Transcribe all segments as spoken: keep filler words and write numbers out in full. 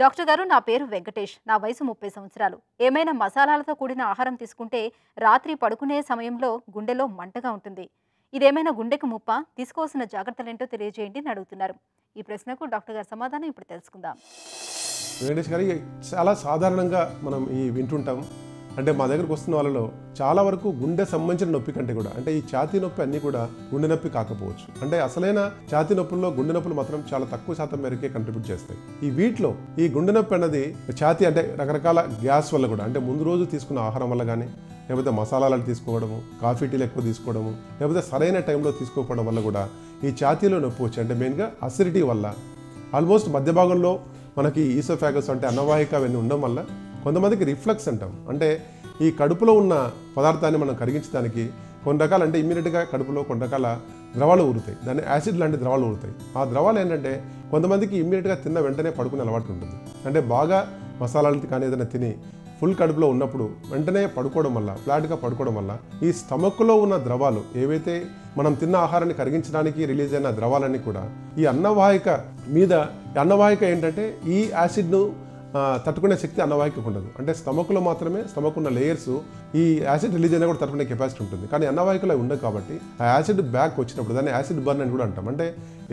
Doctor గారు, నా పేరు వెంకటేష్. నా వయసు ముప్పై సంవత్సరాలు. ఏమైనా మసాలాలతో కూడిన ఆహారం తీసుకుంటే రాత్రి పడుకునే సమయంలో గుండెలో మంటగా ఉంటుంది. ఇదేమైనా గుండెకు ముప్ప? తీసుకోవాల్సిన జాగ్రత్తలేంటో తెలియజేయండి అని అడుగుతున్నారు. ఈ ప్రశ్నకు డాక్టర్ గారి సమాధానం ఇప్పుడు తెలుసుకుందాం. వెంకటేష్ గారు, చాలా సాధారణంగా మనం ఈ వింటుంటాం. అంటే మా దగ్గరకు వస్తున్న వాళ్ళలో చాలా వరకు గుండె సంబంధించిన నొప్పి కంటే కూడా, అంటే ఈ ఛాతీ నొప్పి అన్నీ కూడా గుండె నొప్పి కాకపోవచ్చు. అంటే అసలైన ఛాతీ నొప్పుల్లో గుండె నొప్పులు మాత్రం చాలా తక్కువ శాతం మేరకే కంట్రిబ్యూట్ చేస్తాయి. ఈ వీటిలో ఈ గుండె నొప్పి అన్నది ఛాతీ అంటే రకరకాల గ్యాస్ వల్ల కూడా, అంటే ముందు రోజు తీసుకున్న ఆహారం వల్ల కానీ, లేకపోతే మసాలాలు తీసుకోవడము, కాఫీ టీలు ఎక్కువ తీసుకోవడము, లేకపోతే సరైన టైంలో తీసుకోకపోవడం వల్ల కూడా ఈ ఛాతీలో నొప్పి వచ్చి, అంటే మెయిన్గా అసిడిటీ వల్ల. ఆల్మోస్ట్ మధ్య భాగంలో మనకి ఈసోఫాగస్ అంటే అన్నవాహిక అవన్నీ ఉండడం వల్ల కొంతమందికి రిఫ్లెక్స్ అంటాం. అంటే ఈ కడుపులో ఉన్న పదార్థాన్ని మనం కరిగించడానికి కొన్ని రకాల, అంటే ఇమ్మీడియట్గా కడుపులో కొన్ని రకాల ద్రవాలు ఊరుతాయి, దాన్ని యాసిడ్ లాంటి ద్రవాలు ఊరుతాయి. ఆ ద్రవాలు ఏంటంటే కొంతమందికి ఇమ్మీడియట్గా తిన్న వెంటనే పడుకునే అలవాటు ఉంటుంది. అంటే బాగా మసాలాలు కానీ ఏదైనా తిని ఫుల్ కడుపులో ఉన్నప్పుడు వెంటనే పడుకోవడం వల్ల, ఫ్లాట్గా పడుకోవడం వల్ల ఈ స్టమక్లో ఉన్న ద్రవాలు ఏవైతే మనం తిన్న ఆహారాన్ని కరిగించడానికి రిలీజ్ అయిన ద్రవాలన్నీ కూడా ఈ అన్నవాహిక మీద, అన్నవాహిక ఏంటంటే ఈ యాసిడ్ను తట్టుకునే శక్తి అన్నవాహికకు ఉండదు. అంటే స్టమక్లో మాత్రమే, స్టమక్ ఉన్న లేయర్స్ ఈ యాసిడ్ రిలీజ్ అయినా కూడా తట్టుకునే కెపాసిటీ ఉంటుంది. కానీ అన్నవాహికలో ఉండదు కాబట్టి ఆ యాసిడ్ బ్యాక్ వచ్చినప్పుడు, దాన్ని యాసిడ్ బర్న్ అని కూడా అంటాం. అంటే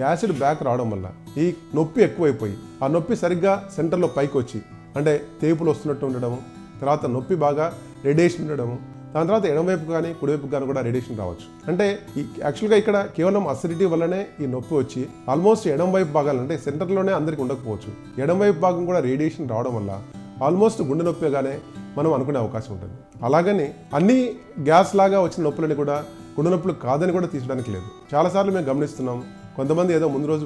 యాసిడ్ బ్యాక్ రావడం వల్ల ఈ నొప్పి ఎక్కువైపోయి, ఆ నొప్పి సరిగ్గా సెంటర్లో పైకి వచ్చి, అంటే తేపులు వస్తున్నట్టు ఉండడము, తర్వాత నొప్పి బాగా రేడియేషన్ ఉండడము, దాని తర్వాత ఎడమవైపు కానీ కుడివైపు కానీ కూడా రేడియేషన్ రావచ్చు. అంటే ఈ యాక్చువల్గా ఇక్కడ కేవలం అసిడిటీ వల్లనే ఈ నొప్పి వచ్చి ఆల్మోస్ట్ ఎడమవైపు భాగాలు, అంటే సెంటర్లోనే అందరికీ ఉండకపోవచ్చు, ఎడమవైపు భాగం కూడా రేడియేషన్ రావడం వల్ల ఆల్మోస్ట్ గుండె నొప్పిగానే మనం అనుకునే అవకాశం ఉంటుంది. అలాగని అన్ని గ్యాస్ లాగా వచ్చిన నొప్పులని కూడా గుండె నొప్పులు కాదని కూడా తీసుకోవడానికి లేదు. చాలాసార్లు మేము గమనిస్తున్నాం, కొంతమంది ఏదో ముందు రోజు,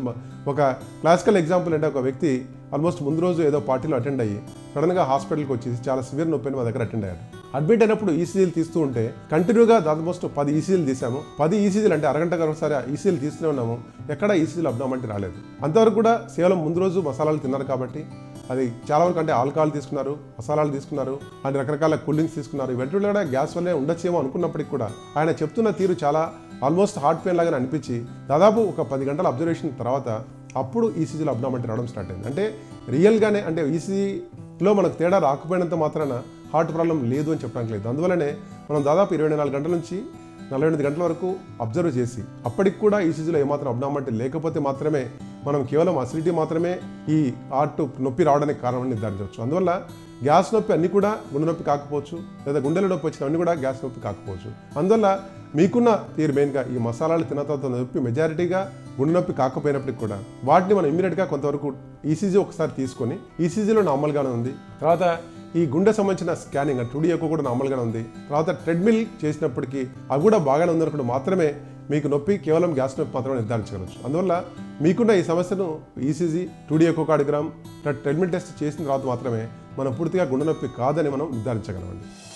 ఒక క్లాసికల్ ఎగ్జాంపుల్ అంటే ఒక వ్యక్తి ఆల్మోస్ట్ ముందు రోజు ఏదో పార్టీలో అటెండ్ అయ్యి సడన్గా హాస్పిటల్కి వచ్చేసి చాలా సివియర్ నొప్పి అని మా దగ్గర అటెండ్ అయ్యారు. అడ్మిట్ అయినప్పుడు ఈసీజీలు తీస్తూ ఉంటే కంటిన్యూగా ఆల్మోస్ట్ పది ఈసీజీలు తీసాము. పది ఈసీజీలు అంటే అరగంటకు ఒకసారి ఈసీజీలు తీస్తూనే ఉన్నాము. ఎక్కడ ఈసీజీలు అబ్నార్మాలిటీ రాలేదు. అంతవరకు కూడా కేవలం ముందు రోజు మసాలాలు తిన్నారు కాబట్టి, అది చాలా వరకు అంటే ఆల్కహాల్ తీసుకున్నారు, మసాలాలు తీసుకున్నారు, అంటే రకరకాల కూల్ డ్రింక్స్ తీసుకున్నారు. ఇవన్నీ కూడా గ్యాస్ వల్లే ఉండొచ్చేమో అనుకున్నప్పటికీ కూడా ఆయన చెప్తున్న తీరు చాలా ఆల్మోస్ట్ హార్ట్ పెయిన్ లాగానే అనిపించి దాదాపు ఒక పది గంటల అబ్జర్వేషన్ తర్వాత అప్పుడు ఈసీజీలో అబ్నార్మాలిటీ రావడం స్టార్ట్ అయింది. అంటే రియల్గానే, అంటే ఈసీజీలో మనకు తేడా రాకపోయినంత మాత్రాన హార్ట్ ప్రాబ్లం లేదు అని చెప్పడానికి లేదు. అందువల్లనే మనం దాదాపు ఇరవై నాలుగు గంటల నుంచి నలభై ఎనిమిది గంటల వరకు అబ్జర్వ్ చేసి అప్పటికి కూడా ఈసీజీలో ఏమాత్రం అబ్నార్మాలిటీ లేకపోతే మాత్రమే మనం కేవలం అసిడిటీ మాత్రమే ఈ హార్ట్ నొప్పి రావడానికి కారణం నిర్ధారించవచ్చు. అందువల్ల గ్యాస్ నొప్పి అన్నీ కూడా గుండె నొప్పి కాకపోవచ్చు, లేదా గుండెల నొప్పి వచ్చినవన్నీ కూడా గ్యాస్ నొప్పి కాకపోవచ్చు. అందువల్ల మీకున్న తీరు మెయిన్గా ఈ మసాలాలు తిన్న తర్వాత నొప్పి మెజారిటీగా గుండె నొప్పి కాకపోయినప్పటికి కూడా వాటిని మనం ఇమ్మీడియట్గా కొంతవరకు ఈసీజీ ఒకసారి తీసుకొని, ఈసీజీలో నార్మల్గానే ఉంది, తర్వాత ఈ గుండె సంబంధించిన స్కానింగ్ టుడీ ఎక్కువ కూడా నార్మల్గానే ఉంది, తర్వాత ట్రెడ్మిల్ చేసినప్పటికీ అవి కూడా బాగానే ఉందనుకుంటే మాత్రమే మీకు నొప్పి కేవలం గ్యాస్ నొప్పి మాత్రమే నిర్ధారించగలచ్చు. అందువల్ల మీకున్న ఈ సమస్యను ఈసీజీ, టుడీ ఎక్కువ కార్డిగ్రామ్, ట్రెడ్మిల్ టెస్ట్ చేసిన తర్వాత మాత్రమే మనం పూర్తిగా గుండె నొప్పి కాదని మనం నిర్ధారించగలమండి.